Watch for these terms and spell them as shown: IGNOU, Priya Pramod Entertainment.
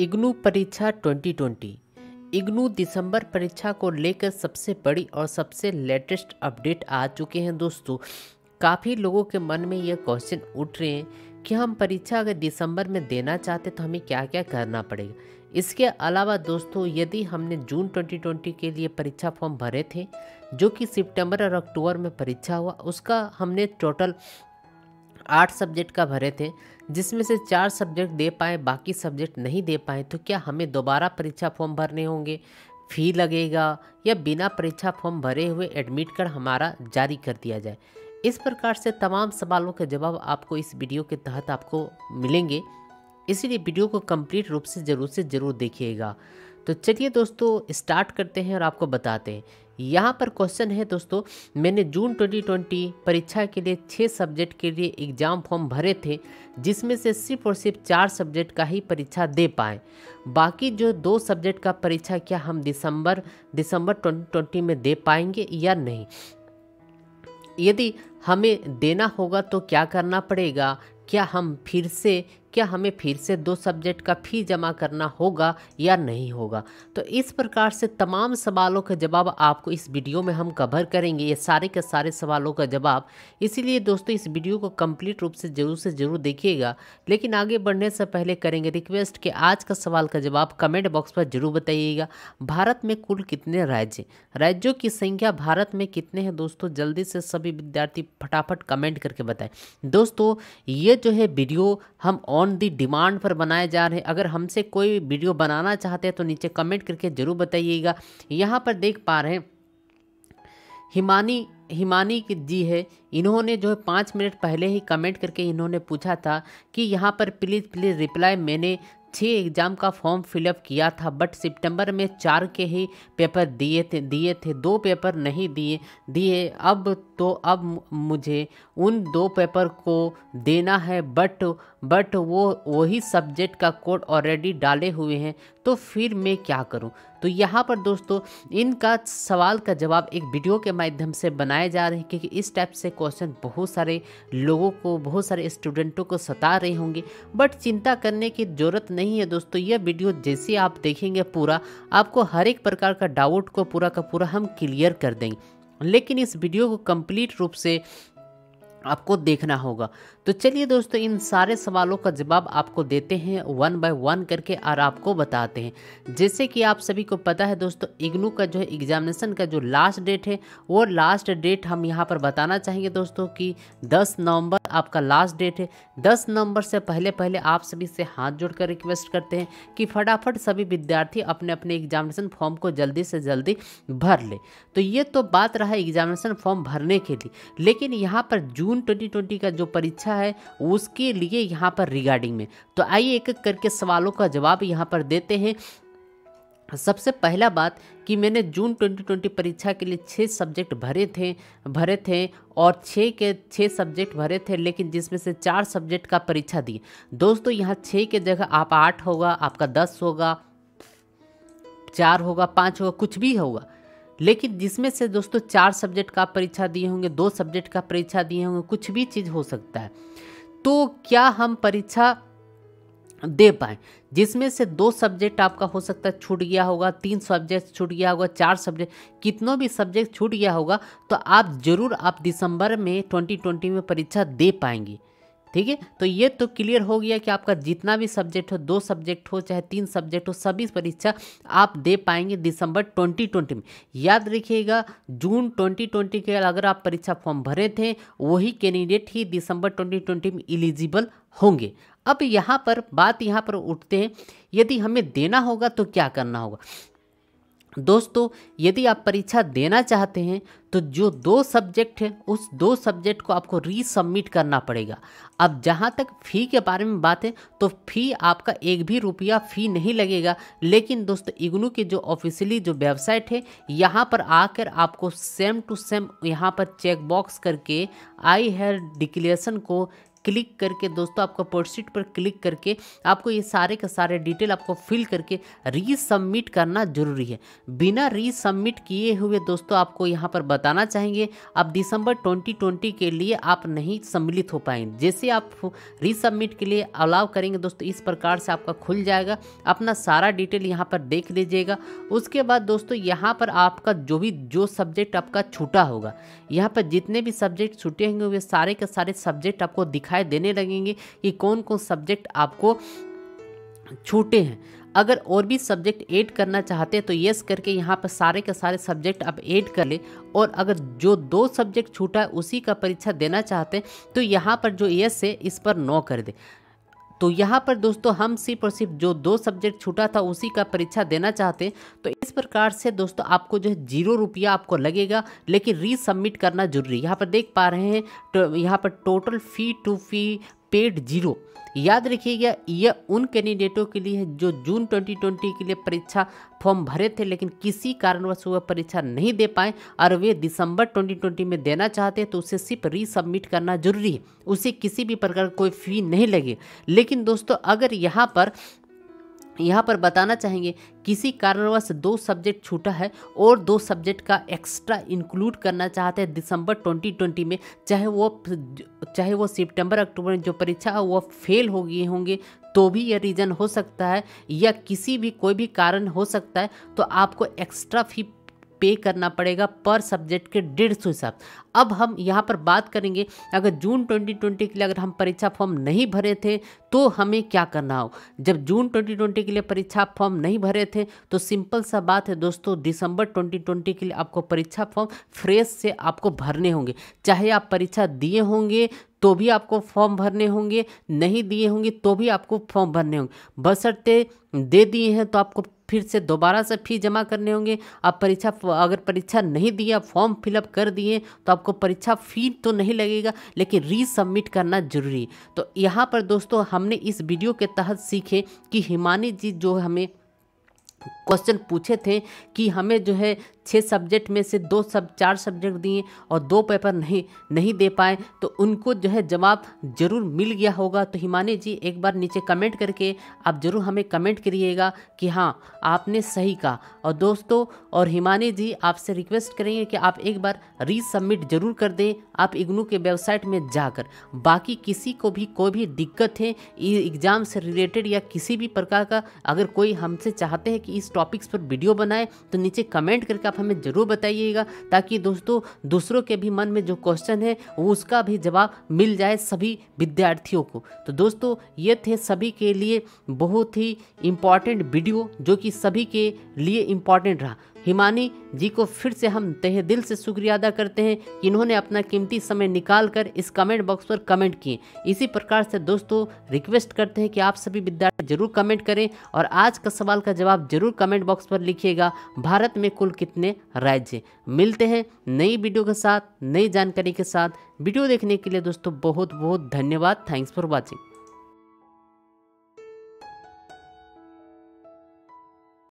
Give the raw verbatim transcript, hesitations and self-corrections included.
इग्नू परीक्षा twenty twenty. IGNOU दिसंबर परीक्षा को लेकर सबसे बड़ी और सबसे लेटेस्ट अपडेट आ चुके हैं दोस्तों। काफ़ी लोगों के मन में ये क्वेश्चन उठ रहे हैं कि हम परीक्षा अगर दिसंबर में देना चाहते तो हमें क्या क्या करना पड़ेगा। इसके अलावा दोस्तों यदि हमने जून ट्वेंटी ट्वेंटी के लिए परीक्षा फॉर्म भरे थे जो कि सितंबर और अक्टूबर में परीक्षा हुआ, उसका हमने टोटल आठ सब्जेक्ट का भरे थे जिसमें से चार सब्जेक्ट दे पाए, बाकी सब्जेक्ट नहीं दे पाए, तो क्या हमें दोबारा परीक्षा फॉर्म भरने होंगे, फ़ी लगेगा या बिना परीक्षा फॉर्म भरे हुए एडमिट कार्ड हमारा जारी कर दिया जाए। इस प्रकार से तमाम सवालों के जवाब आपको इस वीडियो के तहत आपको मिलेंगे, इसलिए वीडियो को कंप्लीट रूप से ज़रूर से ज़रूर देखिएगा। तो चलिए दोस्तों स्टार्ट करते हैं और आपको बताते हैं। यहाँ पर क्वेश्चन है दोस्तों, मैंने जून ट्वेंटी ट्वेंटी परीक्षा के लिए छः सब्जेक्ट के लिए एग्ज़ाम फॉर्म भरे थे जिसमें से सिर्फ और सिर्फ चार सब्जेक्ट का ही परीक्षा दे पाए, बाकी जो दो सब्जेक्ट का परीक्षा क्या हम दिसंबर दिसंबर ट्वेंटी ट्वेंटी में दे पाएंगे या नहीं। यदि हमें देना होगा तो क्या करना पड़ेगा, क्या हम फिर से क्या हमें फिर से दो सब्जेक्ट का फी जमा करना होगा या नहीं होगा। तो इस प्रकार से तमाम सवालों के जवाब आपको इस वीडियो में हम कवर करेंगे, ये सारे के सारे सवालों का जवाब। इसीलिए दोस्तों इस वीडियो को कंप्लीट रूप से ज़रूर से ज़रूर देखिएगा। लेकिन आगे बढ़ने से पहले करेंगे रिक्वेस्ट कि आज का सवाल का जवाब कमेंट बॉक्स पर ज़रूर बताइएगा। भारत में कुल कितने राज्य राज्यों की संख्या भारत में कितने हैं दोस्तों, जल्दी से सभी विद्यार्थी फटाफट कमेंट करके बताएं। दोस्तों ये जो है वीडियो हम ऑन दी डिमांड पर बनाए जा रहे हैं। अगर हमसे कोई वीडियो बनाना चाहते हैं तो नीचे कमेंट करके ज़रूर बताइएगा। यहाँ पर देख पा रहे हैं हिमानी हिमानी जी है, इन्होंने जो है पाँच मिनट पहले ही कमेंट करके इन्होंने पूछा था कि यहाँ पर प्लीज़ प्लीज़ रिप्लाई, मैंने छः एग्ज़ाम का फॉर्म फिलअप किया था बट सितंबर में चार के ही पेपर दिए थे दिए थे दो पेपर नहीं दिए दिए अब तो अब मुझे उन दो पेपर को देना है बट बट वो वही सब्जेक्ट का कोड ऑलरेडी डाले हुए हैं, तो फिर मैं क्या करूं। तो यहाँ पर दोस्तों इनका सवाल का जवाब एक वीडियो के माध्यम से बनाए जा रहे हैं क्योंकि इस टाइप से क्वेश्चन बहुत सारे लोगों को, बहुत सारे स्टूडेंटों को सता रहे होंगे, बट चिंता करने की ज़रूरत नहीं है दोस्तों। यह वीडियो जैसे आप देखेंगे पूरा, आपको हर एक प्रकार का डाउट को पूरा का पूरा हम क्लियर कर देंगे, लेकिन इस वीडियो को कंप्लीट रूप से आपको देखना होगा। तो चलिए दोस्तों इन सारे सवालों का जवाब आपको देते हैं वन बाय वन करके और आपको बताते हैं। जैसे कि आप सभी को पता है दोस्तों इग्नू का जो है एग्जामिनेशन का जो लास्ट डेट है, वो लास्ट डेट हम यहाँ पर बताना चाहेंगे दोस्तों कि दस नवंबर आपका लास्ट डेट है। दस नवंबर से पहले पहले आप सभी से हाथ जोड़कर रिक्वेस्ट करते हैं कि फटाफट सभी विद्यार्थी अपने अपने एग्जामिनेशन फॉर्म को जल्दी से जल्दी भर ले। तो ये तो बात रहा एग्जामिनेशन फॉर्म भरने के लिए, लेकिन यहाँ पर जून ट्वेंटी ट्वेंटी का जो परीक्षा है उसके लिए यहाँ पर रिगार्डिंग में, तो आइए एक एक करके सवालों का जवाब यहाँ पर देते हैं। सबसे पहला बात कि मैंने जून ट्वेंटी ट्वेंटी परीक्षा के लिए छः सब्जेक्ट भरे थे भरे थे और छः के छः सब्जेक्ट भरे थे लेकिन जिसमें से चार सब्जेक्ट का परीक्षा दी। दोस्तों यहाँ छः के जगह आप आठ होगा, आपका दस होगा, चार होगा, पाँच होगा, कुछ भी होगा, लेकिन जिसमें से दोस्तों चार सब्जेक्ट का परीक्षा दिए होंगे, दो सब्जेक्ट का परीक्षा दिए होंगे, कुछ भी चीज़ हो सकता है। तो क्या हम परीक्षा दे पाए जिसमें से दो सब्जेक्ट आपका हो सकता है छूट गया होगा, तीन सब्जेक्ट छूट गया होगा, चार सब्जेक्ट, कितनों भी सब्जेक्ट छूट गया होगा, तो आप ज़रूर आप दिसंबर में ट्वेंटी ट्वेंटी में परीक्षा दे पाएंगे। ठीक है, तो ये तो क्लियर हो गया कि आपका जितना भी सब्जेक्ट हो, दो सब्जेक्ट हो चाहे तीन सब्जेक्ट हो, सभी परीक्षा आप दे पाएंगे दिसंबर ट्वेंटी ट्वेंटी में। याद रखिएगा जून ट्वेंटी ट्वेंटी के अगर आप परीक्षा फॉर्म भरे थे वही कैंडिडेट ही दिसंबर ट्वेंटी ट्वेंटी में एलिजिबल होंगे। अब यहाँ पर बात यहाँ पर उठते हैं, यदि हमें देना होगा तो क्या करना होगा। दोस्तों यदि आप परीक्षा देना चाहते हैं तो जो दो सब्जेक्ट हैं उस दो सब्जेक्ट को आपको रीसबमिट करना पड़ेगा। अब जहाँ तक फ़ी के बारे में बात है तो फ़ी आपका एक भी रुपया फ़ी नहीं लगेगा, लेकिन दोस्तों इग्नू की जो ऑफिशियली जो वेबसाइट है यहाँ पर आकर आपको सेम टू सेम यहाँ पर चेक बॉक्स करके आई हैव डिक्लेरेशन को क्लिक करके दोस्तों आपका पोर्टशीट पर क्लिक करके आपको ये सारे का सारे डिटेल आपको फिल करके रीसबमिट करना जरूरी है। बिना रीसबमिट किए हुए दोस्तों आपको यहाँ पर बताना चाहेंगे आप दिसंबर दो हज़ार बीस के लिए आप नहीं सम्मिलित हो पाएंगे। जैसे आप रीसबमिट के लिए अलाउ करेंगे दोस्तों इस प्रकार से आपका खुल जाएगा, अपना सारा डिटेल यहाँ पर देख लीजिएगा। उसके बाद दोस्तों यहाँ पर आपका जो भी जो सब्जेक्ट आपका छूटा होगा, यहाँ पर जितने भी सब्जेक्ट छूटे होंगे वे सारे के सारे सब्जेक्ट आपको दिखाई देने लगेंगे कि कौन कौन सब्जेक्ट आपको छूटे हैं। अगर और भी सब्जेक्ट ऐड करना चाहते हैं तो येस करके यहाँ पर सारे के सारे सब्जेक्ट आप ऐड कर ले, और अगर जो दो सब्जेक्ट छूटा है उसी का परीक्षा देना चाहते हैं तो यहाँ पर जो येस है इस पर नो कर दे। तो यहाँ पर दोस्तों हम सिर्फ और सिर्फ जो दो सब्जेक्ट छूटा था उसी का परीक्षा देना चाहते हैं तो इस प्रकार से दोस्तों आपको जो है जीरो रुपया आपको लगेगा, लेकिन रीसबमिट करना जरूरी। यहाँ पर देख पा रहे हैं तो यहाँ पर total fee to fee paid zero. याद रखिएगा यह उन कैंडिडेटों के लिए है जो जून दो हज़ार बीस के लिए परीक्षा फॉर्म भरे थे लेकिन किसी कारणवश वह परीक्षा नहीं दे पाए और वे दिसंबर दो हज़ार बीस में देना चाहते तो उसे सिर्फ रीसबमिट करना जरूरी है, उसे किसी भी प्रकार कोई फी नहीं लगे। लेकिन दोस्तों अगर यहाँ पर यहाँ पर बताना चाहेंगे किसी कारणवश दो सब्जेक्ट छूटा है और दो सब्जेक्ट का एक्स्ट्रा इंक्लूड करना चाहते हैं दिसंबर दो हज़ार बीस में, चाहे वो चाहे वो सितंबर अक्टूबर में जो परीक्षा है वो फेल हो गए होंगे तो भी यह रीज़न हो सकता है या किसी भी कोई भी कारण हो सकता है, तो आपको एक्स्ट्रा फी पे करना पड़ेगा पर सब्जेक्ट के डेढ़ सौ हिसाब। अब हम यहाँ पर बात करेंगे अगर जून दो हज़ार बीस के लिए अगर हम परीक्षा फॉर्म नहीं भरे थे तो हमें क्या करना हो। जब जून दो हज़ार बीस के लिए परीक्षा फॉर्म नहीं भरे थे तो सिंपल सा बात है दोस्तों दिसंबर दो हज़ार बीस के लिए आपको परीक्षा फॉर्म फ्रेश से आपको भरने होंगे। चाहे आप परीक्षा दिए होंगे तो भी आपको फॉर्म भरने होंगे, नहीं दिए होंगे तो भी आपको फॉर्म भरने होंगे, बशर्ते दे दिए हैं तो आपको फिर से दोबारा से फी जमा करने होंगे। आप परीक्षा अगर परीक्षा नहीं दिया फॉर्म फिलअप कर दिए तो आपको परीक्षा फी तो नहीं लगेगा लेकिन रीसबमिट करना जरूरी है। तो यहाँ पर दोस्तों हमने इस वीडियो के तहत सीखे कि हिमानी जी जो हमें क्वेश्चन पूछे थे कि हमें जो है छः सब्जेक्ट में से दो सब चार सब्जेक्ट दिए और दो पेपर नहीं नहीं दे पाए तो उनको जो है जवाब जरूर मिल गया होगा। तो हिमानी जी एक बार नीचे कमेंट करके आप ज़रूर हमें कमेंट करिएगा कि हाँ आपने सही कहा। और दोस्तों और हिमानी जी आपसे रिक्वेस्ट करेंगे कि आप एक बार रीसबमिट जरूर कर दें आप इग्नू के वेबसाइट में जाकर। बाकी किसी को भी कोई भी दिक्कत है एग्ज़ाम से रिलेटेड या किसी भी प्रकार का, अगर कोई हमसे चाहते हैं कि इस टॉपिक्स पर वीडियो बनाए तो नीचे कमेंट करके आप हमें ज़रूर बताइएगा, ताकि दोस्तों दूसरों के भी मन में जो क्वेश्चन है वो उसका भी जवाब मिल जाए सभी विद्यार्थियों को। तो दोस्तों ये थे सभी के लिए बहुत ही इम्पॉर्टेंट वीडियो जो कि सभी के लिए इम्पॉर्टेंट रहा। हिमानी जी को फिर से हम तहे दिल से शुक्रिया अदा करते हैं कि इन्होंने अपना कीमती समय निकालकर इस कमेंट बॉक्स पर कमेंट किए। इसी प्रकार से दोस्तों रिक्वेस्ट करते हैं कि आप सभी विद्यार्थी जरूर कमेंट करें और आज का सवाल का जवाब जरूर कमेंट बॉक्स पर लिखिएगा। भारत में कुल कितने राज्य? मिलते हैं नई वीडियो के साथ नई जानकारी के साथ। वीडियो देखने के लिए दोस्तों बहुत बहुत धन्यवाद। Thanks for watching.